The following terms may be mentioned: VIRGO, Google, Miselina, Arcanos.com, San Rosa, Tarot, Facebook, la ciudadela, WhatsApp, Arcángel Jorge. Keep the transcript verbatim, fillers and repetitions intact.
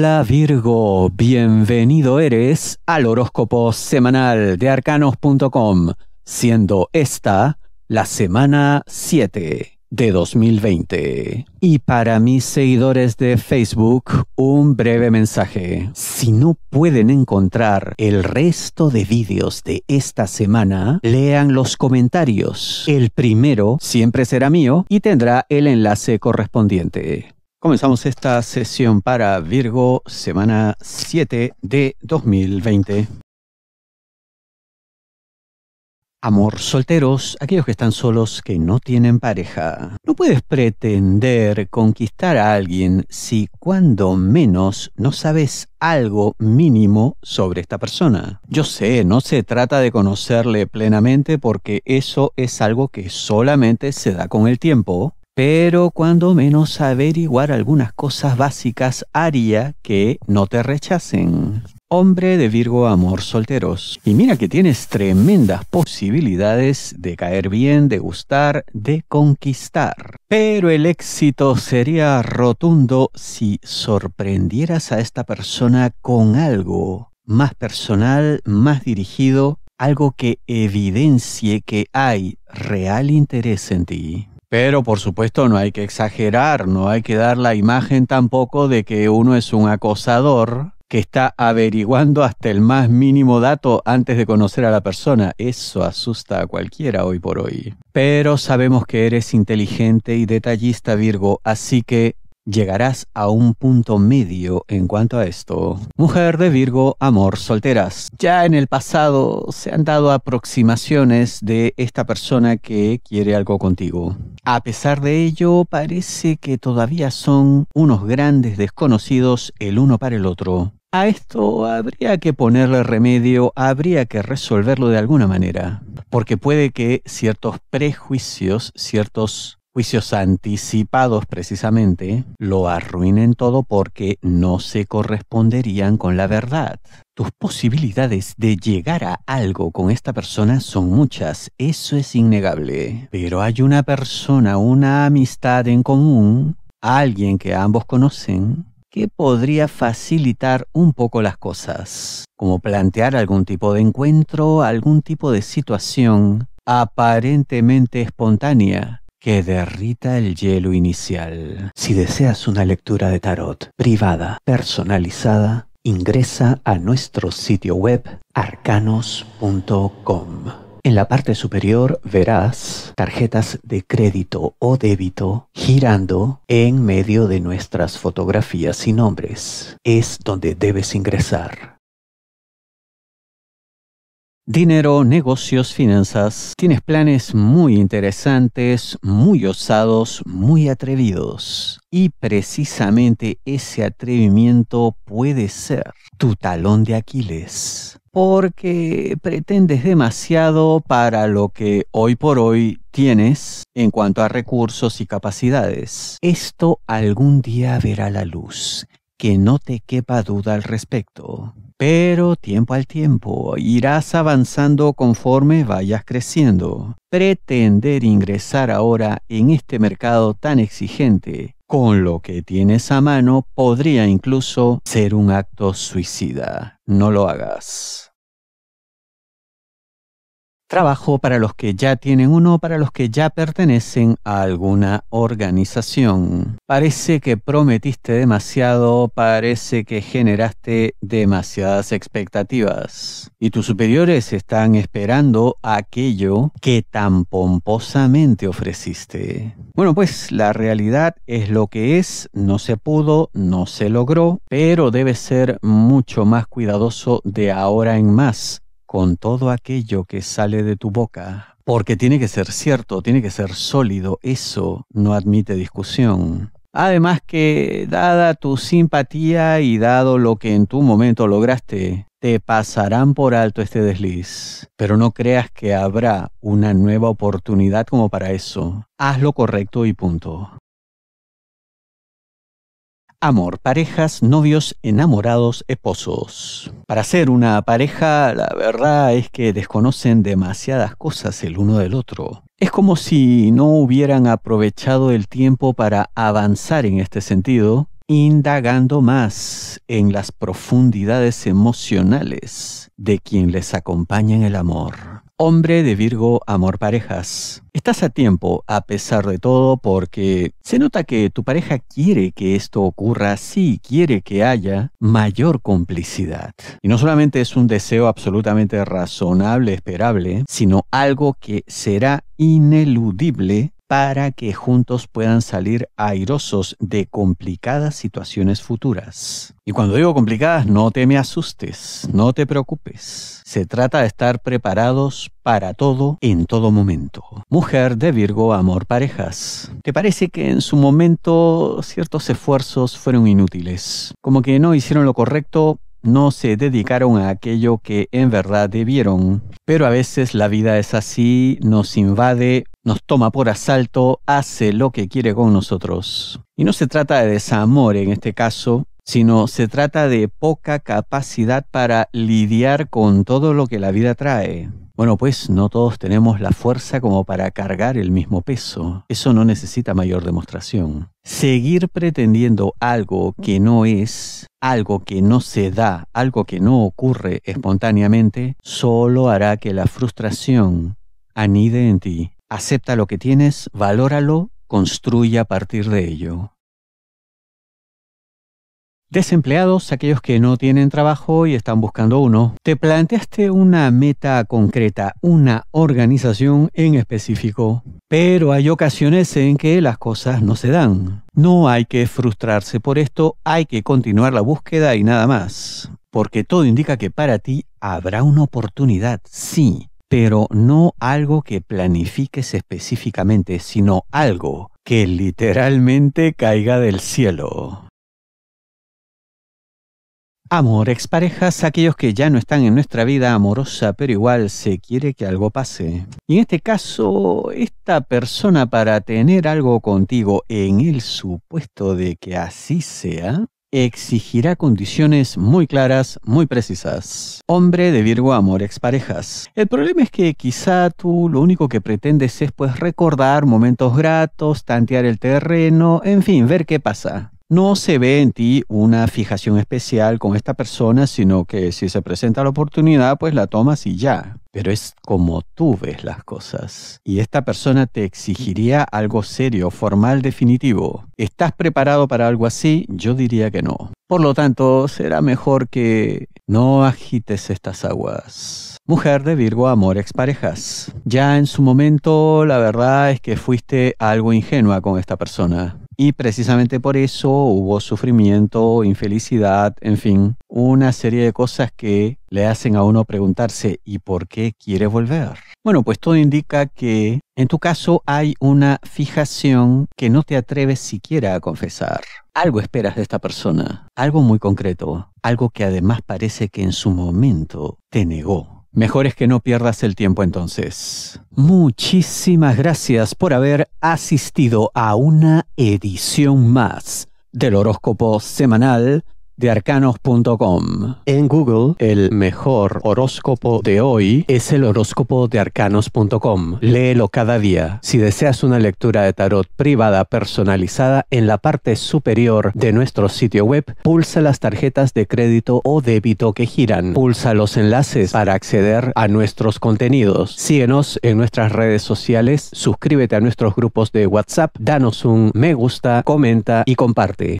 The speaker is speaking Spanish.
Hola Virgo, bienvenido eres al horóscopo semanal de Arcanos punto com, siendo esta la semana siete de dos mil veinte. Y para mis seguidores de Facebook, un breve mensaje. Si no pueden encontrar el resto de vídeos de esta semana, lean los comentarios. El primero siempre será mío y tendrá el enlace correspondiente. Comenzamos esta sesión para Virgo, semana siete de dos mil veinte. Amor, solteros, aquellos que están solos, que no tienen pareja. No puedes pretender conquistar a alguien si cuando menos no sabes algo mínimo sobre esta persona. Yo sé, no se trata de conocerle plenamente porque eso es algo que solamente se da con el tiempo. Pero cuando menos averiguar algunas cosas básicas haría que no te rechacen. Hombre de Virgo, amor, solteros. Y mira que tienes tremendas posibilidades de caer bien, de gustar, de conquistar. Pero el éxito sería rotundo si sorprendieras a esta persona con algo más personal, más dirigido, algo que evidencie que hay real interés en ti. Pero por supuesto no hay que exagerar, no hay que dar la imagen tampoco de que uno es un acosador que está averiguando hasta el más mínimo dato antes de conocer a la persona. Eso asusta a cualquiera hoy por hoy. Pero sabemos que eres inteligente y detallista, Virgo, así que llegarás a un punto medio en cuanto a esto. Mujer de Virgo, amor, solteras. Ya en el pasado se han dado aproximaciones de esta persona que quiere algo contigo. A pesar de ello, parece que todavía son unos grandes desconocidos el uno para el otro. A esto habría que ponerle remedio, habría que resolverlo de alguna manera. Porque puede que ciertos prejuicios, ciertos juicios anticipados precisamente, lo arruinen todo porque no se corresponderían con la verdad. Tus posibilidades de llegar a algo con esta persona son muchas, eso es innegable. Pero hay una persona, una amistad en común, alguien que ambos conocen, que podría facilitar un poco las cosas. Como plantear algún tipo de encuentro, algún tipo de situación aparentemente espontánea, que derrita el hielo inicial. Si deseas una lectura de tarot privada, personalizada, ingresa a nuestro sitio web arcanos punto com. En la parte superior verás tarjetas de crédito o débito girando en medio de nuestras fotografías y nombres. Es donde debes ingresar. Dinero, negocios, finanzas. Tienes planes muy interesantes, muy osados, muy atrevidos. Y precisamente ese atrevimiento puede ser tu talón de Aquiles. Porque pretendes demasiado para lo que hoy por hoy tienes en cuanto a recursos y capacidades. Esto algún día verá la luz, que no te quepa duda al respecto. Pero tiempo al tiempo, irás avanzando conforme vayas creciendo. Pretender ingresar ahora en este mercado tan exigente, con lo que tienes a mano, podría incluso ser un acto suicida. No lo hagas. Trabajo para los que ya tienen uno, para los que ya pertenecen a alguna organización. Parece que prometiste demasiado, parece que generaste demasiadas expectativas. Y tus superiores están esperando aquello que tan pomposamente ofreciste. Bueno, pues la realidad es lo que es, no se pudo, no se logró, pero debes ser mucho más cuidadoso de ahora en más con todo aquello que sale de tu boca. Porque tiene que ser cierto, tiene que ser sólido, eso no admite discusión. Además que, dada tu simpatía y dado lo que en tu momento lograste, te pasarán por alto este desliz. Pero no creas que habrá una nueva oportunidad como para eso. Haz lo correcto y punto. Amor, parejas, novios, enamorados, esposos. Para ser una pareja, la verdad es que desconocen demasiadas cosas el uno del otro. Es como si no hubieran aprovechado el tiempo para avanzar en este sentido indagando más en las profundidades emocionales de quien les acompaña en el amor. Hombre de Virgo, amor parejas. Estás a tiempo a pesar de todo porque se nota que tu pareja quiere que esto ocurra, sí quiere que haya mayor complicidad. Y no solamente es un deseo absolutamente razonable, esperable, sino algo que será ineludible para que juntos puedan salir airosos de complicadas situaciones futuras. Y cuando digo complicadas, no te me asustes, no te preocupes. Se trata de estar preparados para todo en todo momento. Mujer de Virgo, amor parejas. ¿Te parece que en su momento ciertos esfuerzos fueron inútiles? Como que no hicieron lo correcto, no se dedicaron a aquello que en verdad debieron. Pero a veces la vida es así, nos invade, nos toma por asalto, hace lo que quiere con nosotros. Y no se trata de desamor en este caso, sino se trata de poca capacidad para lidiar con todo lo que la vida trae. Bueno, pues no todos tenemos la fuerza como para cargar el mismo peso. Eso no necesita mayor demostración. Seguir pretendiendo algo que no es, algo que no se da, algo que no ocurre espontáneamente, solo hará que la frustración anide en ti. Acepta lo que tienes, valóralo, construye a partir de ello. Desempleados, aquellos que no tienen trabajo y están buscando uno. ¿Te planteaste una meta concreta, una organización en específico? Pero hay ocasiones en que las cosas no se dan. No hay que frustrarse por esto, hay que continuar la búsqueda y nada más. Porque todo indica que para ti habrá una oportunidad, sí, pero no algo que planifiques específicamente, sino algo que literalmente caiga del cielo. Amor, exparejas, aquellos que ya no están en nuestra vida amorosa, pero igual se quiere que algo pase. Y en este caso, esta persona para tener algo contigo, en el supuesto de que así sea, exigirá condiciones muy claras, muy precisas. Hombre de Virgo, amor, exparejas. El problema es que quizá tú lo único que pretendes es pues recordar momentos gratos, tantear el terreno, en fin, ver qué pasa. No se ve en ti una fijación especial con esta persona, sino que si se presenta la oportunidad, pues la tomas y ya. Pero es como tú ves las cosas. Y esta persona te exigiría algo serio, formal, definitivo. ¿Estás preparado para algo así? Yo diría que no. Por lo tanto, será mejor que no agites estas aguas. Mujer de Virgo, amor, exparejas. Ya en su momento, la verdad es que fuiste algo ingenua con esta persona. Y precisamente por eso hubo sufrimiento, infelicidad, en fin, una serie de cosas que le hacen a uno preguntarse ¿y por qué quiere volver? Bueno, pues todo indica que en tu caso hay una fijación que no te atreves siquiera a confesar. Algo esperas de esta persona, algo muy concreto, algo que además parece que en su momento te negó. Mejor es que no pierdas el tiempo entonces. Muchísimas gracias por haber asistido a una edición más del horóscopo semanal de Arcanos punto com. En Google, el mejor horóscopo de hoy es el horóscopo de Arcanos punto com. Léelo cada día. Si deseas una lectura de tarot privada personalizada, en la parte superior de nuestro sitio web, pulsa las tarjetas de crédito o débito que giran. Pulsa los enlaces para acceder a nuestros contenidos. Síguenos en nuestras redes sociales, suscríbete a nuestros grupos de WhatsApp, danos un me gusta, comenta y comparte.